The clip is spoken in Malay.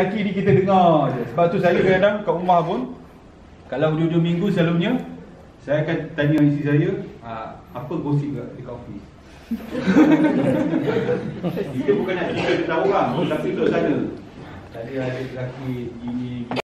Laki ni kita dengar je. Sebab tu saya kadang-kadang kat rumah pun, kalau dua-dua minggu selalunya saya akan tanya isteri saya, apa gosip dekat office. Kita bukan nak cerita tentang orang, tapi untuk sana. Tadi ada lelaki gini.